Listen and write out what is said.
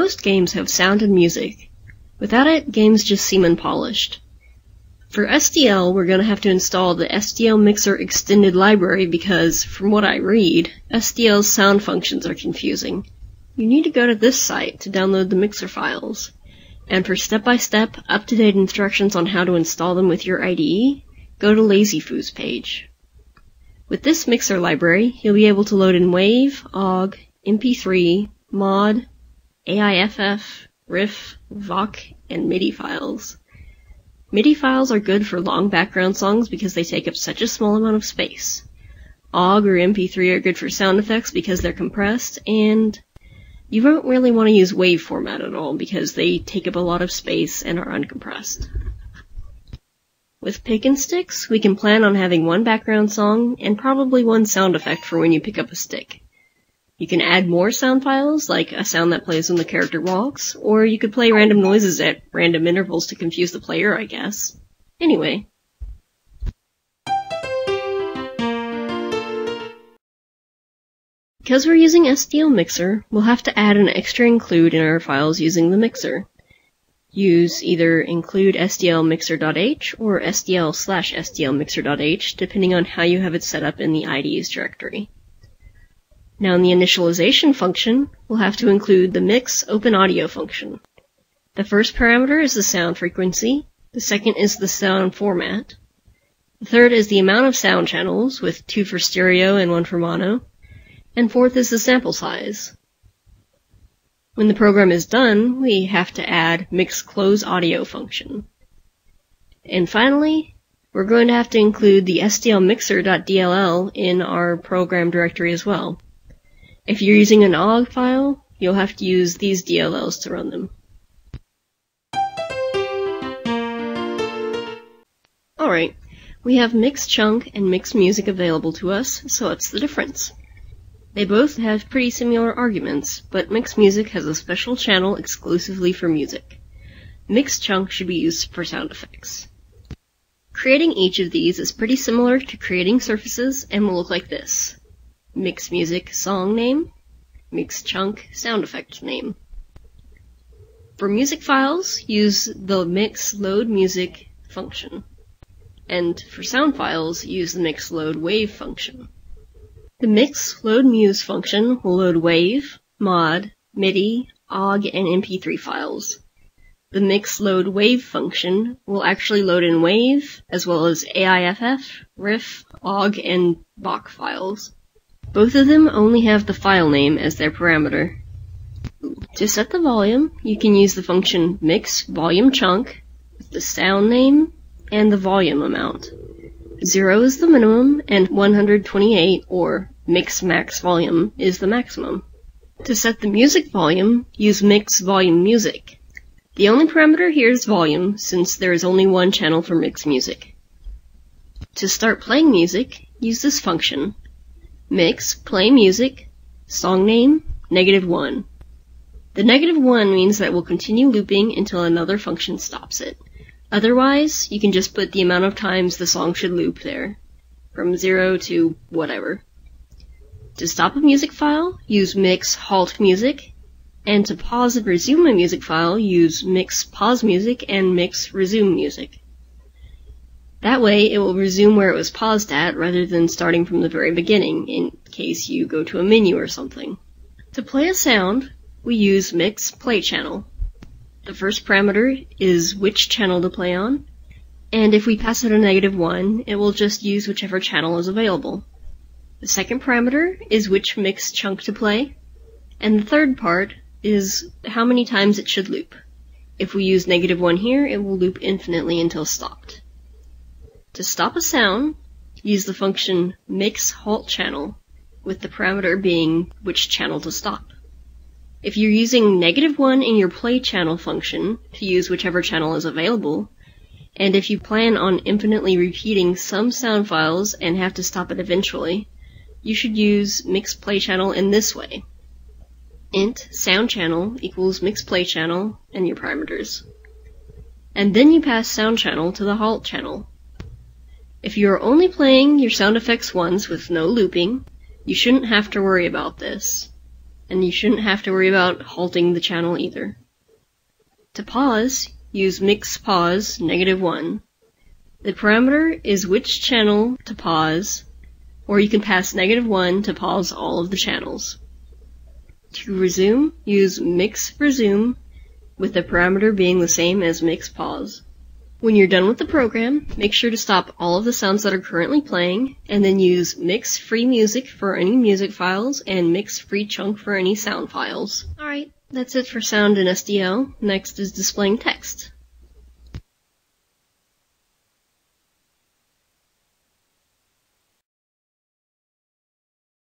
Most games have sound and music. Without it, games just seem unpolished. For SDL, we're going to have to install the SDL Mixer Extended Library because, from what I read, SDL's sound functions are confusing. You need to go to this site to download the Mixer files. And for step-by-step, up-to-date instructions on how to install them with your IDE, go to Lazyfoo's page. With this Mixer library, you'll be able to load in WAV, OGG, MP3, MOD, AIFF, RIFF, VOC, and MIDI files. MIDI files are good for long background songs because they take up such a small amount of space. OGG or MP3 are good for sound effects because they're compressed, and you won't really want to use WAV format at all because they take up a lot of space and are uncompressed. With Pick'n Sticks, we can plan on having one background song and probably one sound effect for when you pick up a stick. You can add more sound files, like a sound that plays when the character walks, or you could play random noises at random intervals to confuse the player, I guess. Anyway. Because we're using SDL Mixer, we'll have to add an extra include in our files using the Mixer. Use either include SDL_Mixer.h or SDL/SDL_Mixer.h, depending on how you have it set up in the IDE's directory. Now in the initialization function, we'll have to include the Mix_OpenAudio function. The first parameter is the sound frequency, the second is the sound format, the third is the amount of sound channels, with 2 for stereo and 1 for mono, and fourth is the sample size. When the program is done, we have to add Mix_CloseAudio function. And finally, we're going to have to include the SDL_Mixer.dll in our program directory as well. If you're using an OGG file, you'll have to use these DLLs to run them. Alright, we have Mix_Chunk and Mix_Music available to us, so what's the difference? They both have pretty similar arguments, but Mix_Music has a special channel exclusively for music. Mix_Chunk should be used for sound effects. Creating each of these is pretty similar to creating surfaces and will look like this. Mix_Music song name, Mix_Chunk sound effect name. For music files, use the Mix_LoadMusic function. And for sound files, use the Mix_LoadWAV function. The Mix_LoadMuse function will load WAV, MOD, MIDI, OGG, and MP3 files. The Mix_LoadWAV function will actually load in WAV, as well as AIFF, RIFF, OGG, and VOC files. Both of them only have the file name as their parameter. To set the volume, you can use the function Mix_VolumeChunk with the sound name and the volume amount. 0 is the minimum, and 128, or MIX_MAX VOLUME, is the maximum. To set the music volume, use Mix_VolumeMusic. The only parameter here is volume, since there is only one channel for Mix_Music. To start playing music, use this function. Mix_PlayMusic, song name, -1. The -1 means that we'll continue looping until another function stops it. Otherwise, you can just put the amount of times the song should loop there, from 0 to whatever. To stop a music file, use Mix_HaltMusic, and to pause and resume a music file, use Mix_PauseMusic and Mix_ResumeMusic. That way, it will resume where it was paused at, rather than starting from the very beginning, in case you go to a menu or something. To play a sound, we use Mix_PlayChannel. The first parameter is which channel to play on, and if we pass it a -1, it will just use whichever channel is available. The second parameter is which Mix_Chunk to play, and the third part is how many times it should loop. If we use -1 here, it will loop infinitely until stopped. To stop a sound, use the function Mix_HaltChannel, with the parameter being which channel to stop. If you're using -1 in your play channel function to use whichever channel is available, and if you plan on infinitely repeating some sound files and have to stop it eventually, you should use Mix_PlayChannel in this way. Int soundChannel equals Mix_PlayChannel and your parameters. And then you pass soundChannel to the HaltChannel. If you are only playing your sound effects once with no looping, you shouldn't have to worry about this. and you shouldn't have to worry about halting the channel either. To pause, use mix_pause -1. The parameter is which channel to pause, or you can pass -1 to pause all of the channels. To resume, use mix_resume, with the parameter being the same as mix_pause. When you're done with the program, make sure to stop all of the sounds that are currently playing, and then use Mix_FreeMusic for any music files and Mix_FreeChunk for any sound files. Alright, that's it for sound and SDL. Next is displaying text.